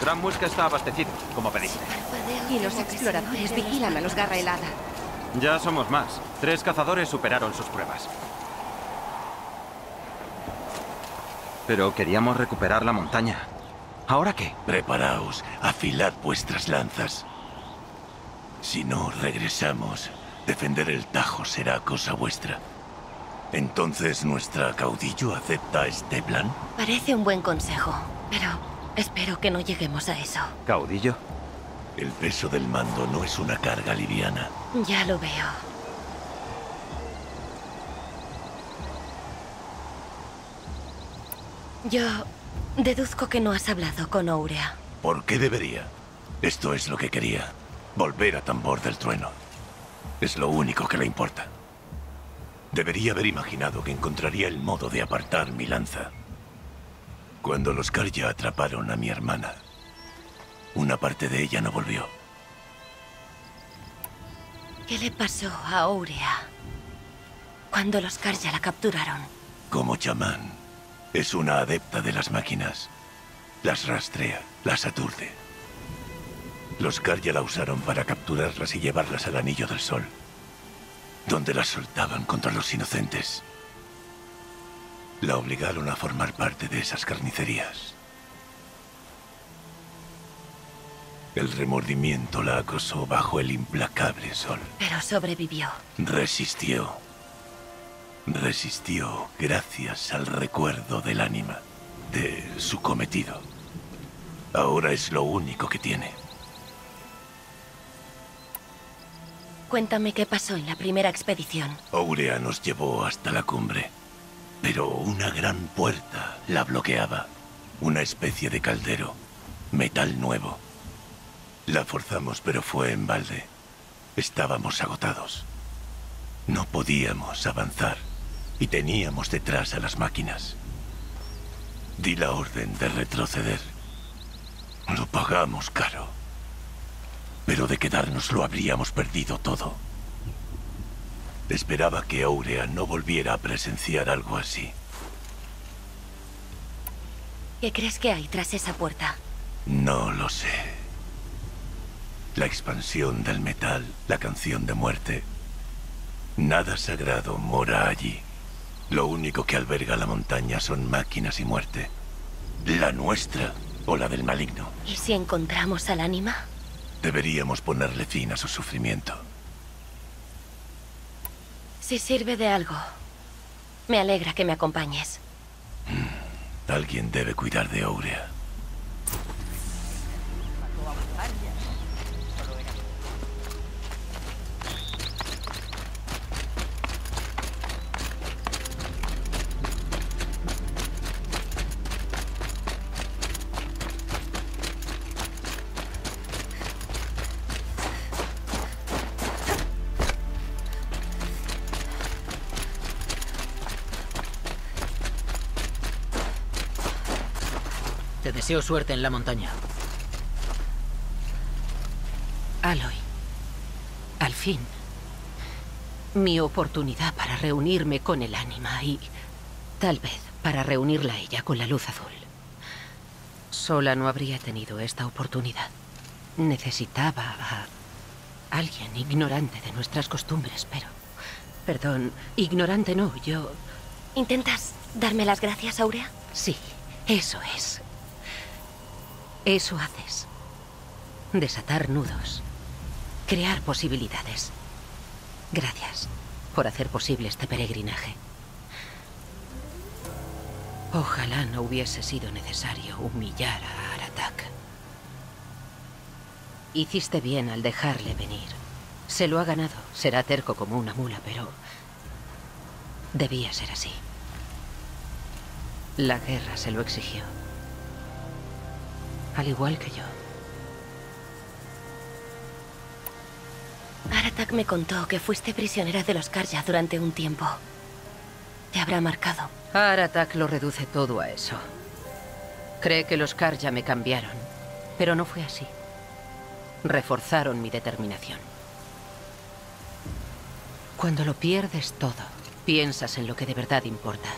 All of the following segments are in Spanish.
Gran Muesca está abastecido, como pediste. Y los exploradores vigilan a los Garra Helada. Ya somos más. 3 cazadores superaron sus pruebas. Pero queríamos recuperar la montaña. ¿Ahora qué? Preparaos, afilad vuestras lanzas. Si no regresamos, defender el Tajo será cosa vuestra. ¿Entonces nuestra caudillo acepta este plan? Parece un buen consejo, pero espero que no lleguemos a eso. ¿Caudillo? El peso del mando no es una carga liviana. Ya lo veo. Yo deduzco que no has hablado con Aurea. ¿Por qué debería? Esto es lo que quería. Volver a Tambor del Trueno. Es lo único que le importa. Debería haber imaginado que encontraría el modo de apartar mi lanza. Cuando los Karja atraparon a mi hermana, una parte de ella no volvió. ¿Qué le pasó a Aurea cuando los Karja la capturaron? Como chamán, es una adepta de las máquinas. Las rastrea, las aturde. Los Karja la usaron para capturarlas y llevarlas al Anillo del Sol, donde las soltaban contra los inocentes. La obligaron a formar parte de esas carnicerías. El remordimiento la acosó bajo el implacable sol. Pero sobrevivió. Resistió. Resistió gracias al recuerdo del ánima, de su cometido. Ahora es lo único que tiene. Cuéntame qué pasó en la primera expedición. Aurea nos llevó hasta la cumbre, pero una gran puerta la bloqueaba. Una especie de caldero, metal nuevo. La forzamos, pero fue en balde. Estábamos agotados. No podíamos avanzar y teníamos detrás a las máquinas. Di la orden de retroceder. Lo pagamos caro. Pero de quedarnos lo habríamos perdido todo. Esperaba que Aurea no volviera a presenciar algo así. ¿Qué crees que hay tras esa puerta? No lo sé. La expansión del metal, la canción de muerte. Nada sagrado mora allí. Lo único que alberga la montaña son máquinas y muerte. La nuestra o la del maligno. ¿Y si encontramos al ánima? Deberíamos ponerle fin a su sufrimiento. Si sirve de algo, me alegra que me acompañes. Alguien debe cuidar de Aurea. Deseo suerte en la montaña. Aloy. Al fin. Mi oportunidad para reunirme con el ánima y tal vez para reunirla a ella con la luz azul. Sola no habría tenido esta oportunidad. Necesitaba a alguien ignorante de nuestras costumbres, pero... Perdón, ignorante no, yo... ¿Intentas darme las gracias, Aurea? Sí, eso es. Eso haces. Desatar nudos. Crear posibilidades. Gracias por hacer posible este peregrinaje. Ojalá no hubiese sido necesario humillar a Aratak. Hiciste bien al dejarle venir. Se lo ha ganado. Será terco como una mula, pero... debía ser así. La guerra se lo exigió. Al igual que yo. Aratak me contó que fuiste prisionera de los Karja durante un tiempo. Te habrá marcado. Aratak lo reduce todo a eso. Cree que los Karja me cambiaron, pero no fue así. Reforzaron mi determinación. Cuando lo pierdes todo, piensas en lo que de verdad importa.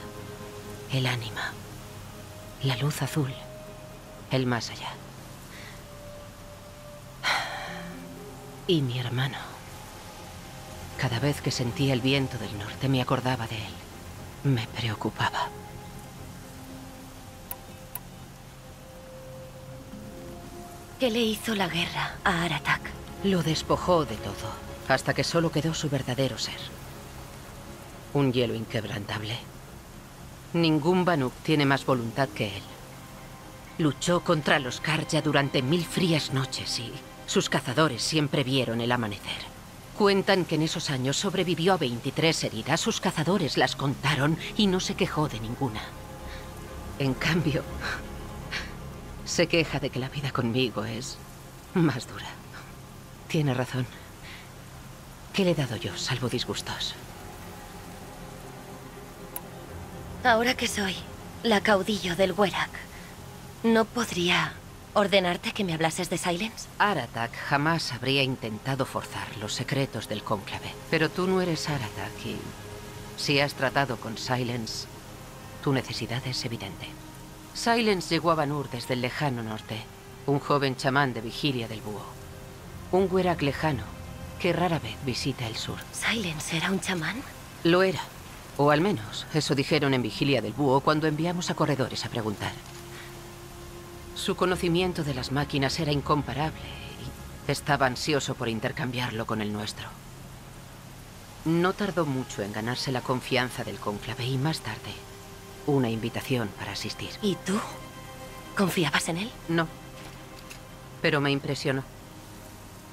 El ánima. La luz azul. El más allá. y mi hermano. Cada vez que sentía el viento del norte me acordaba de él. Me preocupaba. ¿Qué le hizo la guerra a Aratak? Lo despojó de todo, hasta que solo quedó su verdadero ser. Un hielo inquebrantable. Ningún Banuk tiene más voluntad que él. Luchó contra los Karja durante 1000 frías noches y sus cazadores siempre vieron el amanecer. Cuentan que en esos años sobrevivió a 23 heridas, sus cazadores las contaron y no se quejó de ninguna. En cambio, se queja de que la vida conmigo es más dura. Tiene razón. ¿Qué le he dado yo, salvo disgustos? Ahora que soy la caudillo del Huerac, ¿no podría ordenarte que me hablases de Silence? Aratak jamás habría intentado forzar los secretos del cónclave. Pero tú no eres Aratak y si has tratado con Silence, tu necesidad es evidente. Silence llegó a Banur desde el lejano norte, un joven chamán de Vigilia del Búho. Un Huerac lejano que rara vez visita el sur. ¿Silence era un chamán? Lo era. O al menos, eso dijeron en Vigilia del Búho cuando enviamos a corredores a preguntar. Su conocimiento de las máquinas era incomparable y estaba ansioso por intercambiarlo con el nuestro. No tardó mucho en ganarse la confianza del cónclave y más tarde, una invitación para asistir. ¿Y tú? ¿Confiabas en él? No, pero me impresionó.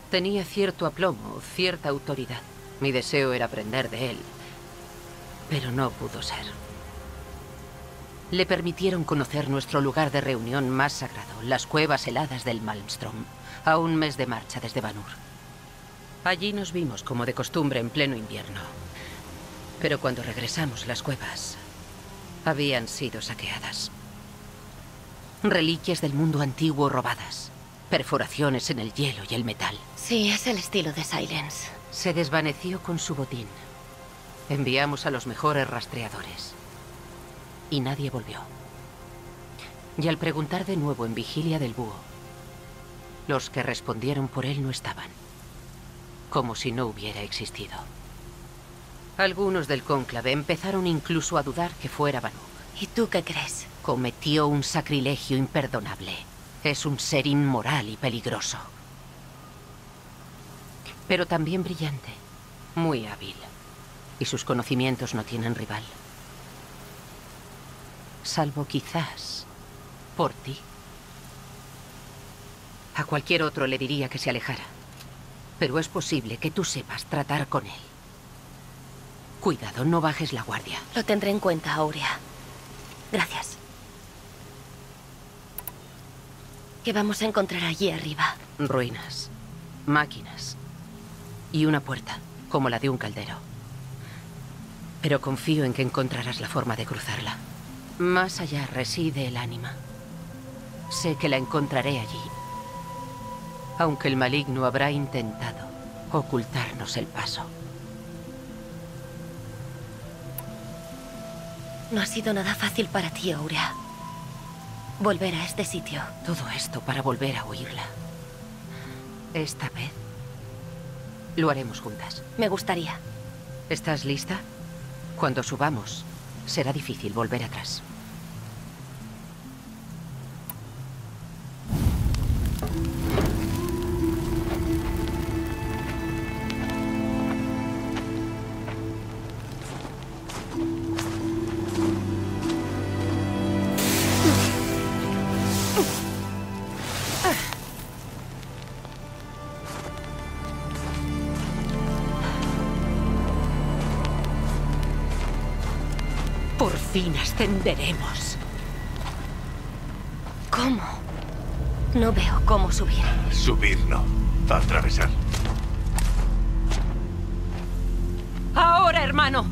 Tenía cierto aplomo, cierta autoridad. Mi deseo era aprender de él. Pero no pudo ser. Le permitieron conocer nuestro lugar de reunión más sagrado, las Cuevas Heladas del Malmström, a un mes de marcha desde Banur. Allí nos vimos como de costumbre en pleno invierno. Pero cuando regresamos, las cuevas habían sido saqueadas. Reliquias del mundo antiguo robadas, perforaciones en el hielo y el metal. Sí, es el estilo de Silence. Se desvaneció con su botín. Enviamos a los mejores rastreadores. Y nadie volvió. Y al preguntar de nuevo en Vigilia del Búho, los que respondieron por él no estaban. Como si no hubiera existido. Algunos del cónclave empezaron incluso a dudar que fuera Banuk. ¿Y tú qué crees? Cometió un sacrilegio imperdonable. Es un ser inmoral y peligroso. Pero también brillante. Muy hábil. Y sus conocimientos no tienen rival. Salvo quizás por ti. A cualquier otro le diría que se alejara. Pero es posible que tú sepas tratar con él. Cuidado, no bajes la guardia. Lo tendré en cuenta, Aurea. Gracias. ¿Qué vamos a encontrar allí arriba? Ruinas, máquinas y una puerta, como la de un caldero. Pero confío en que encontrarás la forma de cruzarla. Más allá reside el ánima. Sé que la encontraré allí. Aunque el maligno habrá intentado ocultarnos el paso. No ha sido nada fácil para ti, Aurea. Volver a este sitio. Todo esto para volver a oírla. Esta vez lo haremos juntas. Me gustaría. ¿Estás lista? Cuando subamos, será difícil volver atrás. Ascenderemos. ¿Cómo? No veo cómo subir. Subir no. Atravesar. Ahora, hermano.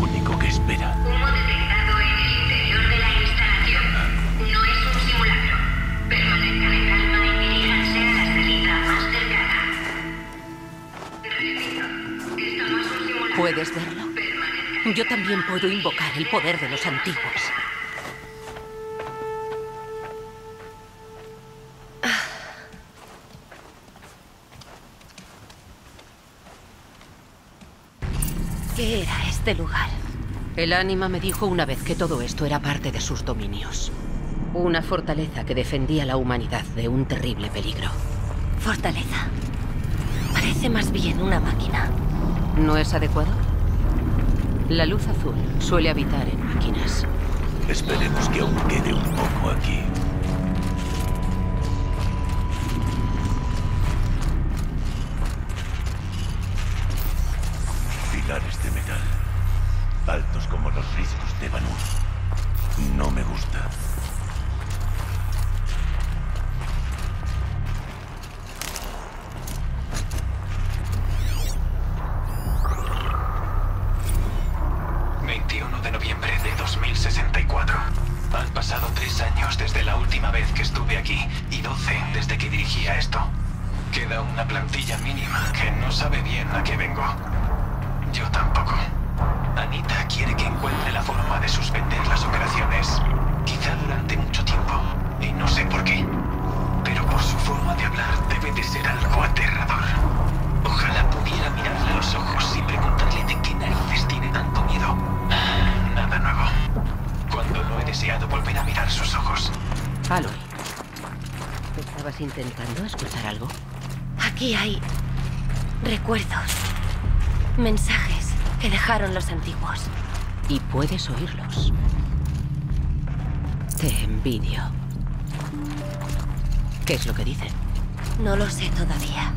único que espera. Humo detectado en el interior de la instalación. No es un simulacro. Permanezcan en calma y diríjanse a la salida más cercana. Repito, esto no es un simulacro. ¿Puedes verlo? Yo también puedo invocar el poder de los antiguos. ¿Qué era este lugar? El ánima me dijo una vez que todo esto era parte de sus dominios. Una fortaleza que defendía a la humanidad de un terrible peligro. ¿Fortaleza? Parece más bien una máquina. ¿No es adecuado? La luz azul suele habitar en máquinas. Esperemos que aún quede un poco aquí. Pilares de metal, altos como los riscos de Banur. No me gusta. ¿Intentando escuchar algo? Aquí hay recuerdos, mensajes que dejaron los antiguos. Y puedes oírlos. Te envidio. ¿Qué es lo que dicen? No lo sé todavía.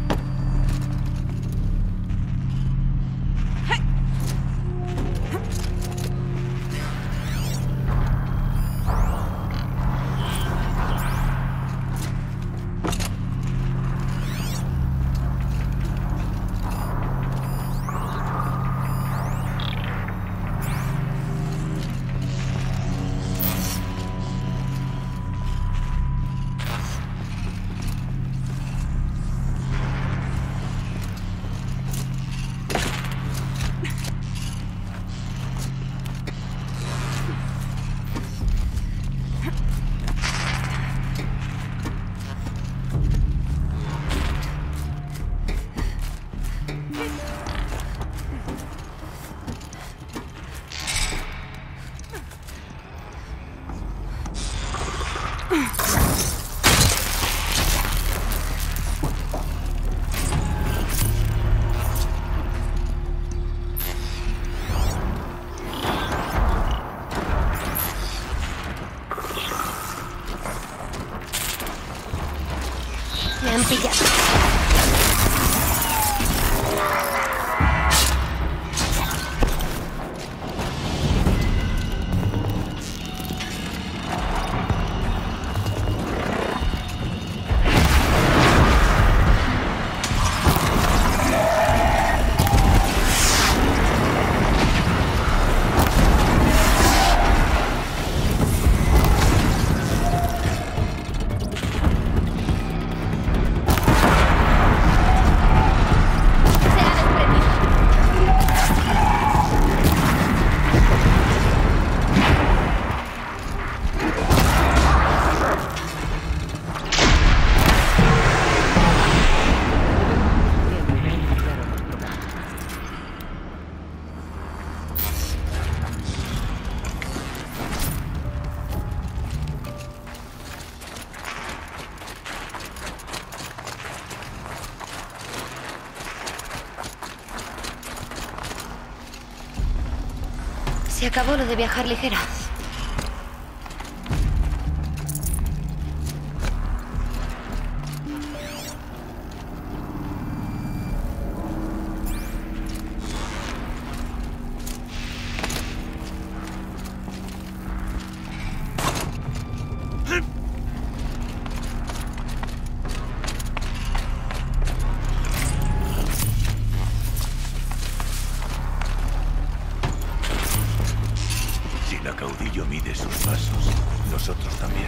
Acabó lo de viajar ligera. Cada caudillo mide sus pasos, nosotros también.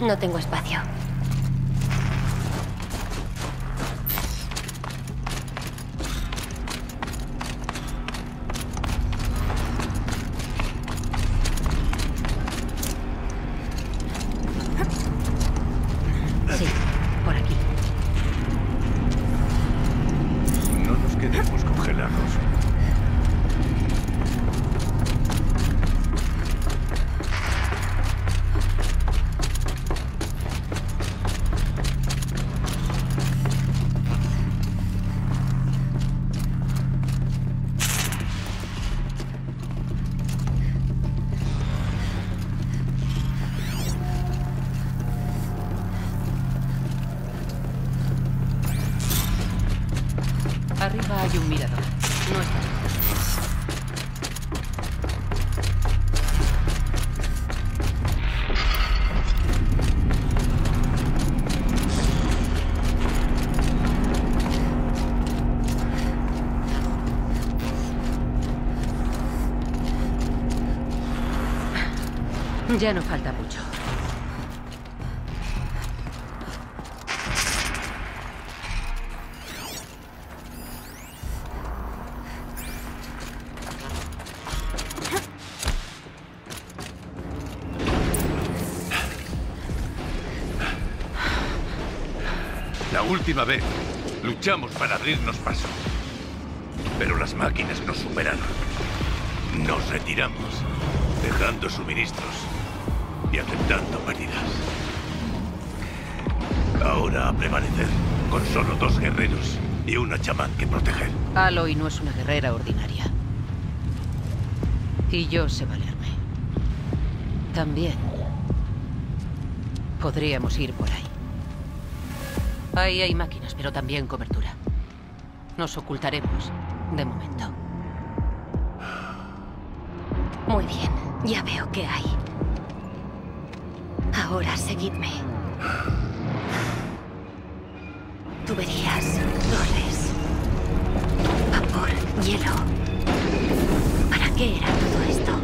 No tengo espacio. Sí, por aquí. No nos quedemos congelados. Arriba hay un mirador. No está lejos. Ya no falta mucho. La última vez luchamos para abrirnos paso, pero las máquinas nos superaron. Nos retiramos, dejando suministros y aceptando pérdidas. Ahora a prevalecer, con solo 2 guerreros y una chamán que proteger. Aloy no es una guerrera ordinaria. Y yo sé valerme. También podríamos ir por ahí. Ahí hay máquinas, pero también cobertura. Nos ocultaremos, de momento. Muy bien, ya veo qué hay. Ahora seguidme. Tuberías, torres, vapor, hielo. ¿Para qué era todo esto?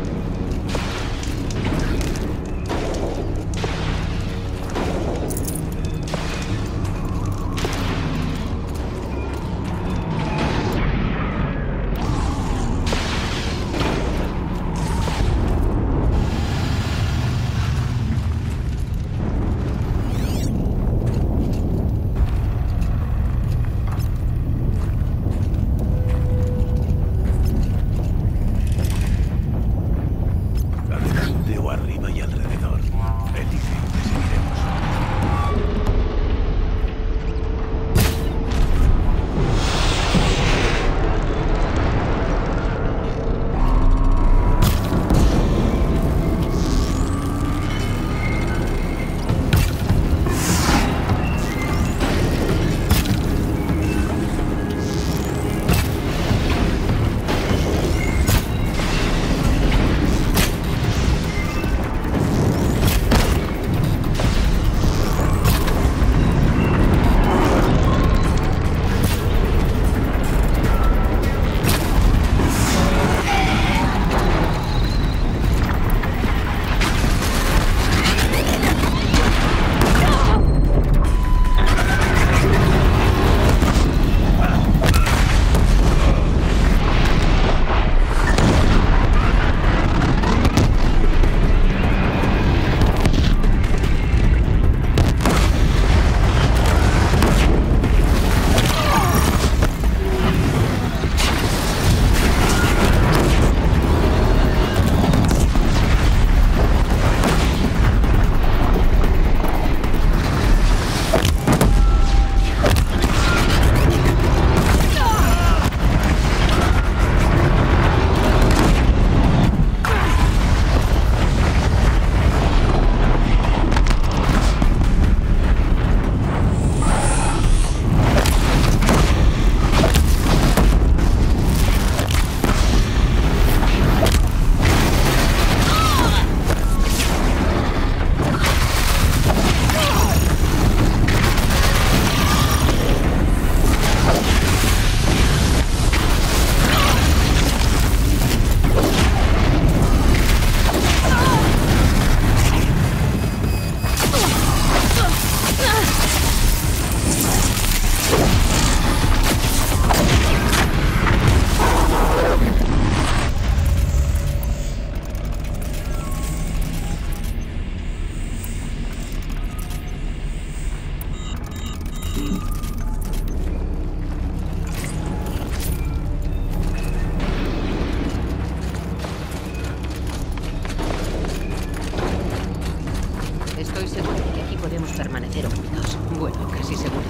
Estoy seguro de que aquí podemos permanecer ocultos. Bueno, casi seguro.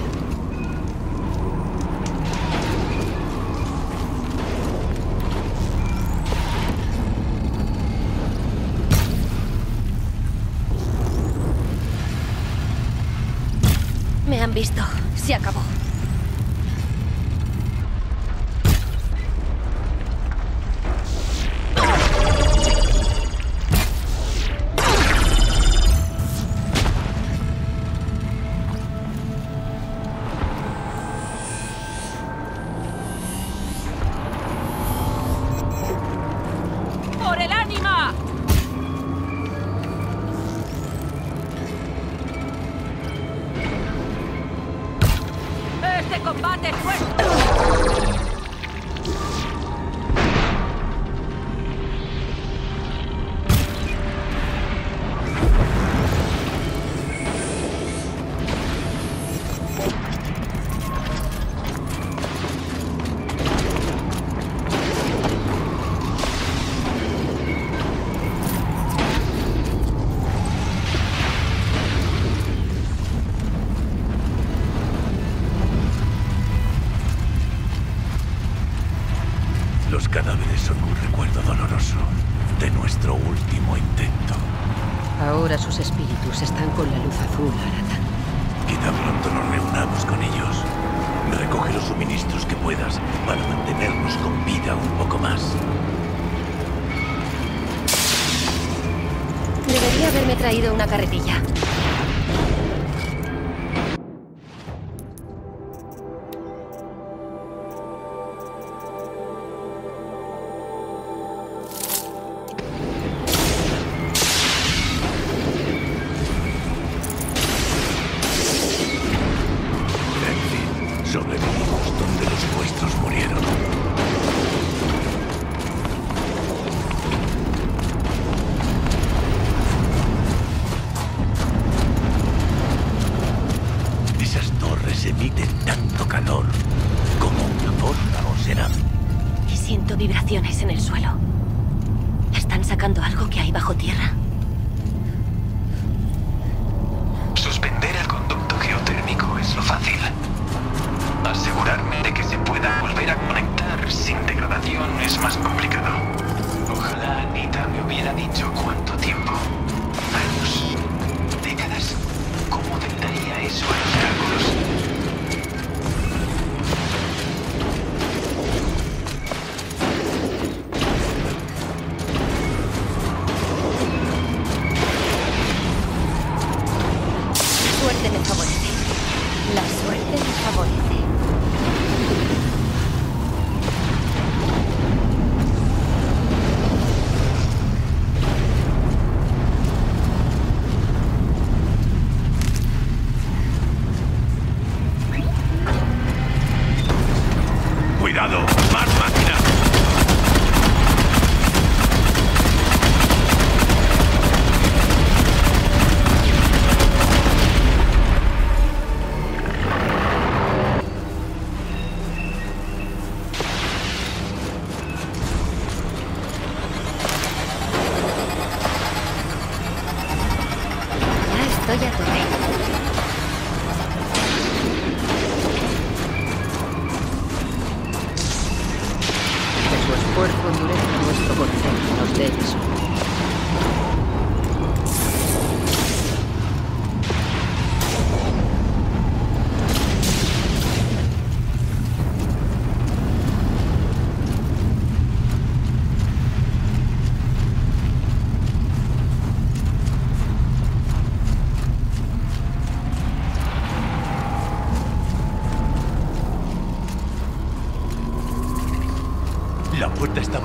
Me han visto. Se acabó.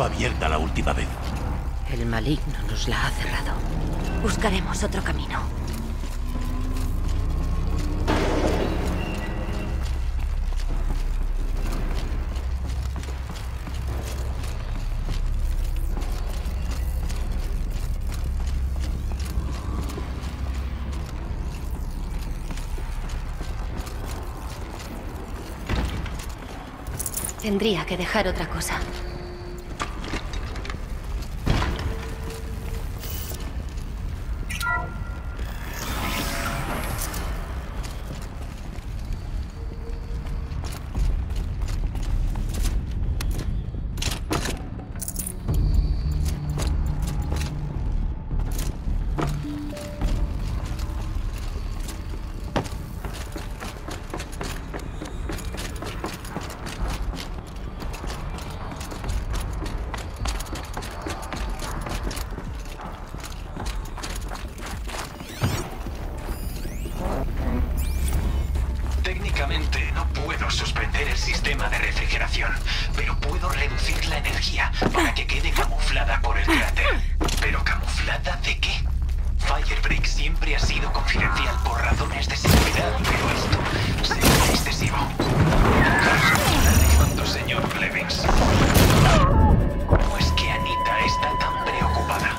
Abierta la última vez. El maligno nos la ha cerrado. Buscaremos otro camino. Tendría que dejar otra cosa. Técnicamente no puedo suspender el sistema de refrigeración, pero puedo reducir la energía para que quede camuflada por el cráter. ¿Pero camuflada de qué? Firebreak siempre ha sido confidencial por razones de seguridad, pero esto será excesivo. Cuando, señor Clemens. ¿Cómo es que Anita está tan preocupada?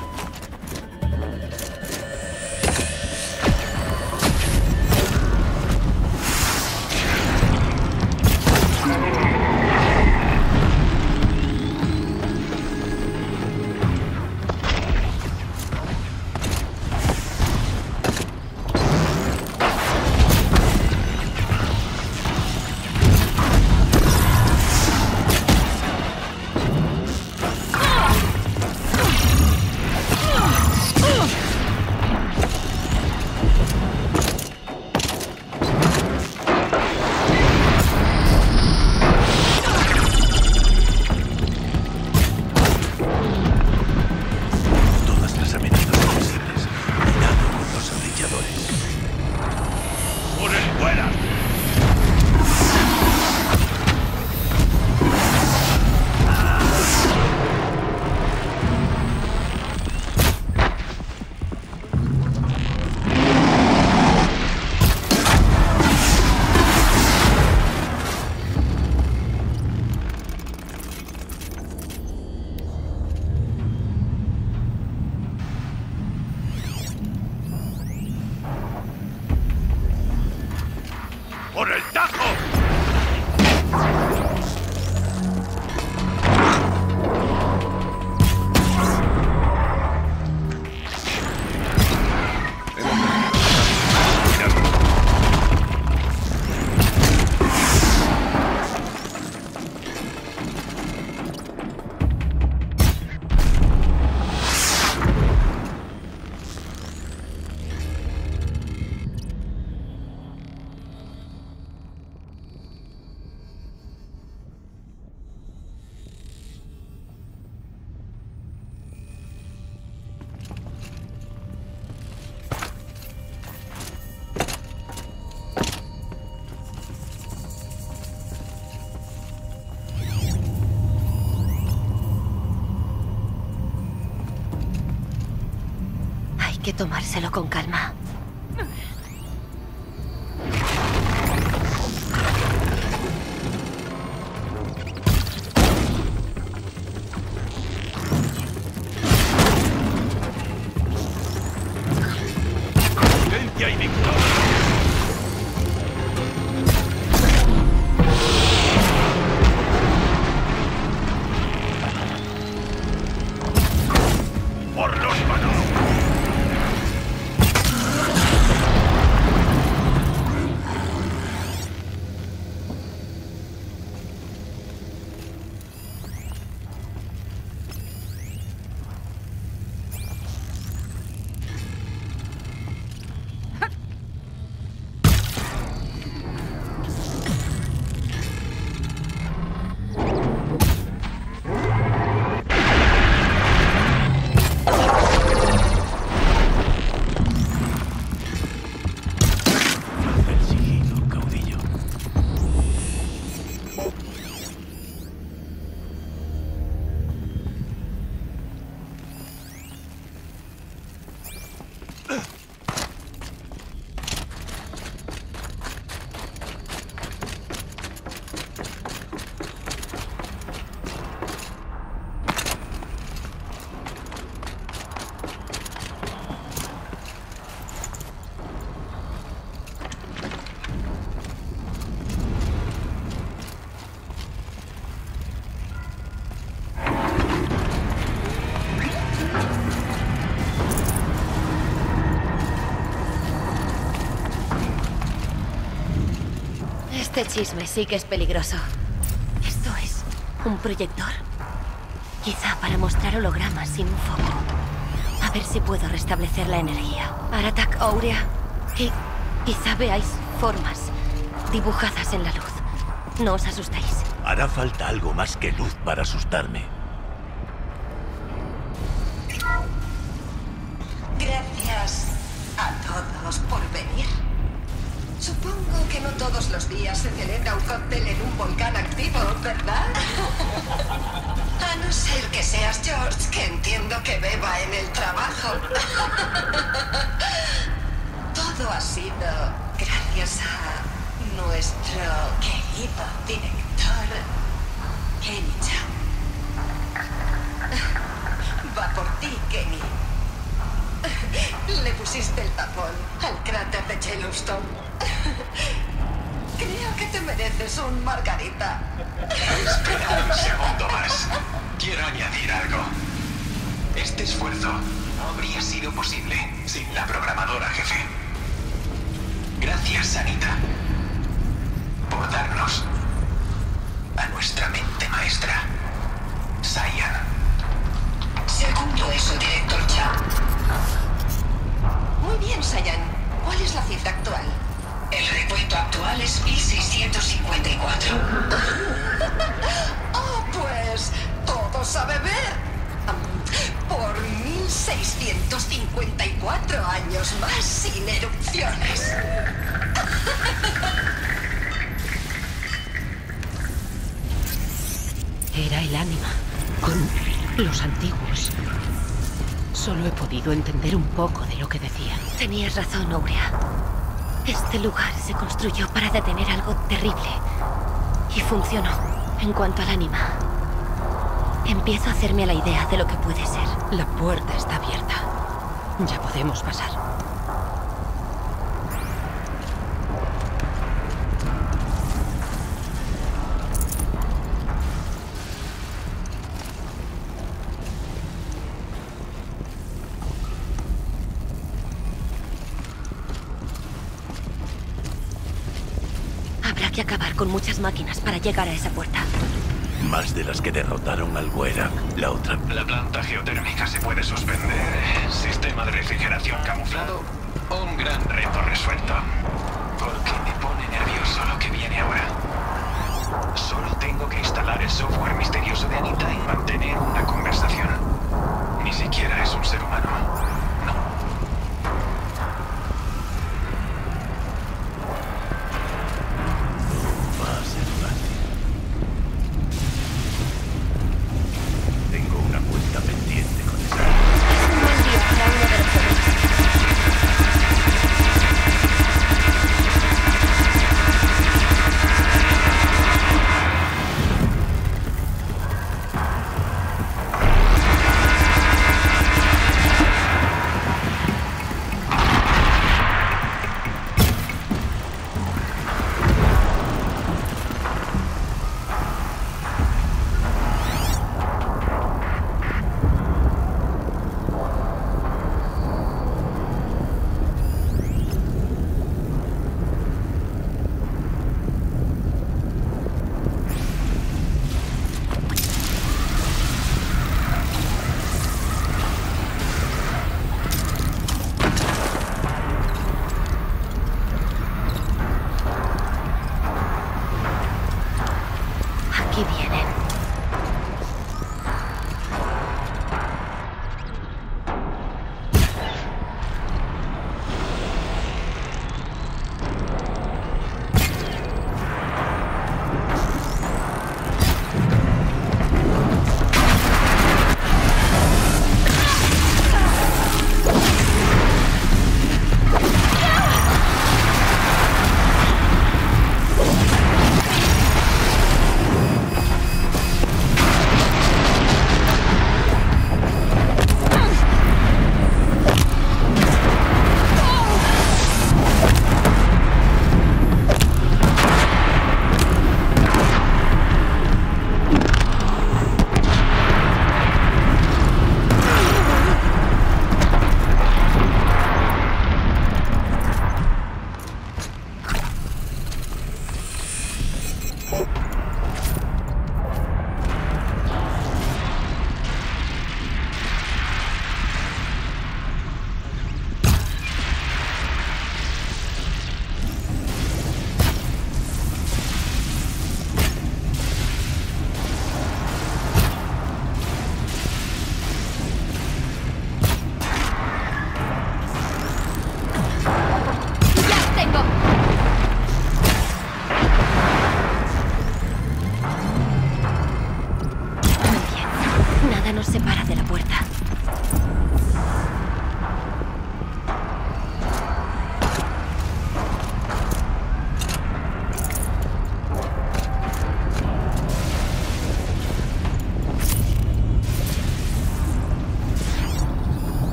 Hay que tomárselo con calma. Este chisme sí que es peligroso. Esto es un proyector. Quizá para mostrar hologramas sin un foco. A ver si puedo restablecer la energía. Aratak Aurea. Quizá veáis formas dibujadas en la luz. No os asustéis. Hará falta algo más que luz para asustarme. Gracias a todos por venir. Supongo que que no todos los días se celebra un cóctel en un volcán activo, ¿verdad? A no ser que seas George, que entiendo que beba en el trabajo. Todo ha sido gracias a nuestro querido director Kenny Cha. Va por ti, Kenny. Le pusiste el tapón al cráter de Yellowstone. Creo que te mereces un margarita. Espera un segundo más. Quiero añadir algo. Este esfuerzo no habría sido posible sin la programadora jefe. Gracias, Anita, por darnos a nuestra mente maestra, Saiyan. Segundo eso, Director Cha. Muy bien, Saiyan. ¿Cuál es la cifra actual? El recuento actual es 1654. Oh, pues todos a beber. Por 1654 años más sin erupciones. Era el ánima con los antiguos. Solo he podido entender un poco de lo que decían. Tenías razón, Aurea. Este lugar se construyó para detener algo terrible. Y funcionó. En cuanto al ánima, empiezo a hacerme la idea de lo que puede ser. La puerta está abierta. Ya podemos pasar. Habrá que acabar con muchas máquinas para llegar a esa puerta. Más de las que derrotaron al Guera, la otra... La planta geotérmica se puede suspender. Sistema de refrigeración camuflado, un gran reto resuelto. Porque me pone nervioso lo que viene ahora. Solo tengo que instalar el software misterioso de Anita y mantener una conversación. Ni siquiera es un ser humano. No.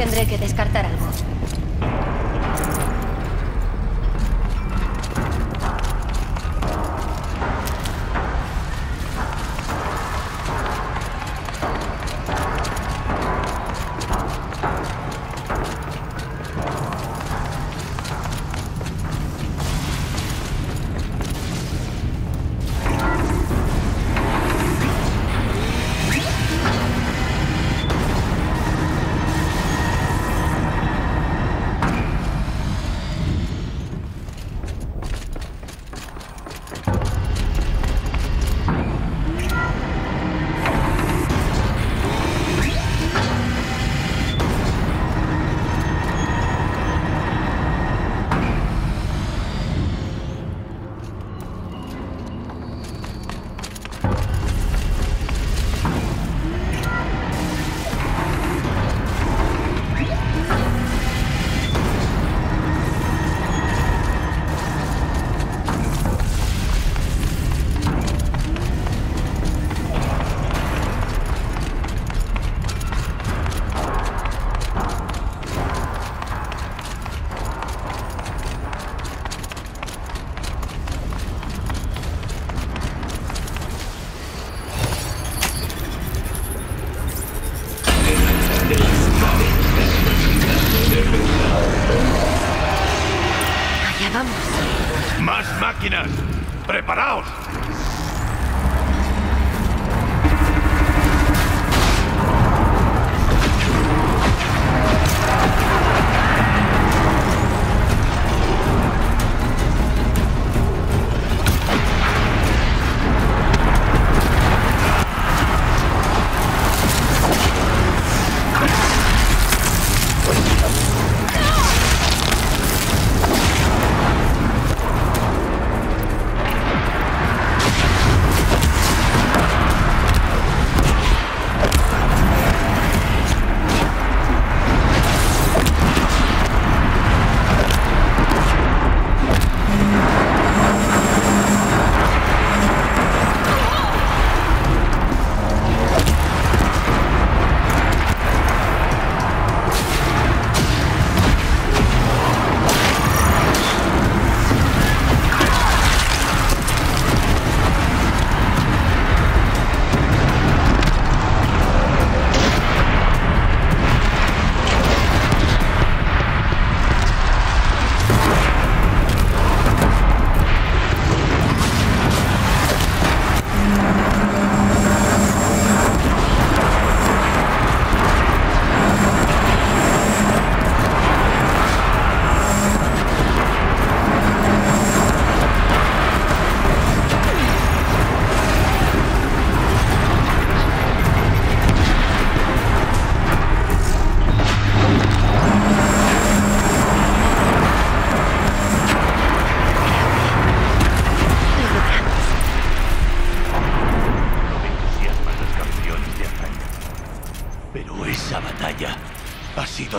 Tendré que descartar algo.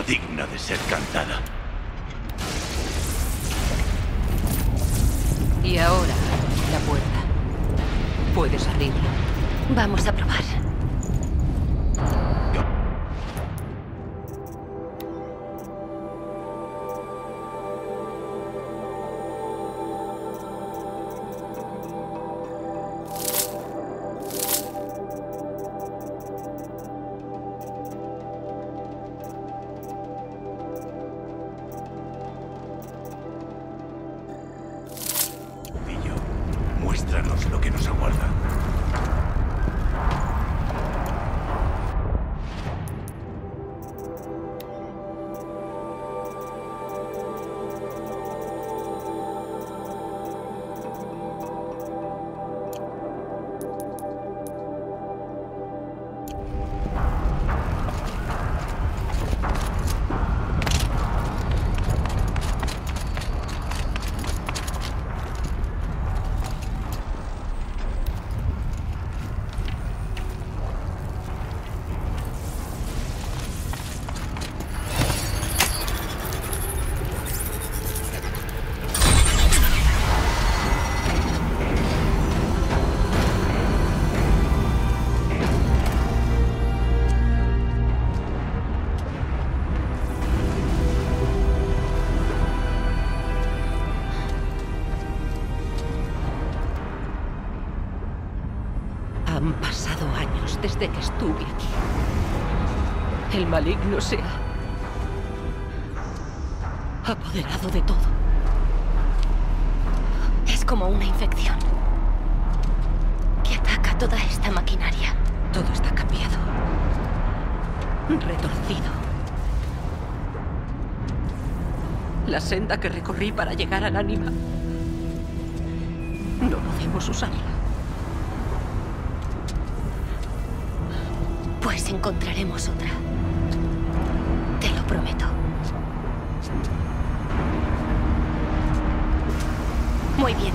Digna de ser cantada. Y ahora, la puerta. Puedes abrirla. Vamos a probar. Han pasado años desde que estuve aquí. El maligno se ha apoderado de todo. Es como una infección que ataca toda esta maquinaria. Todo está cambiado, retorcido. La senda que recorrí para llegar al ánima, no podemos usarla. Pues encontraremos otra. Te lo prometo. Muy bien.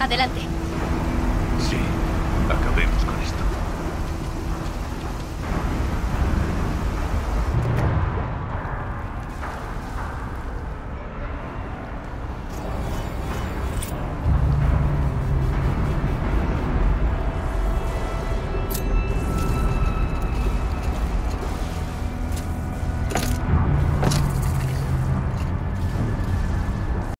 Adelante. Sí, acabemos con esto.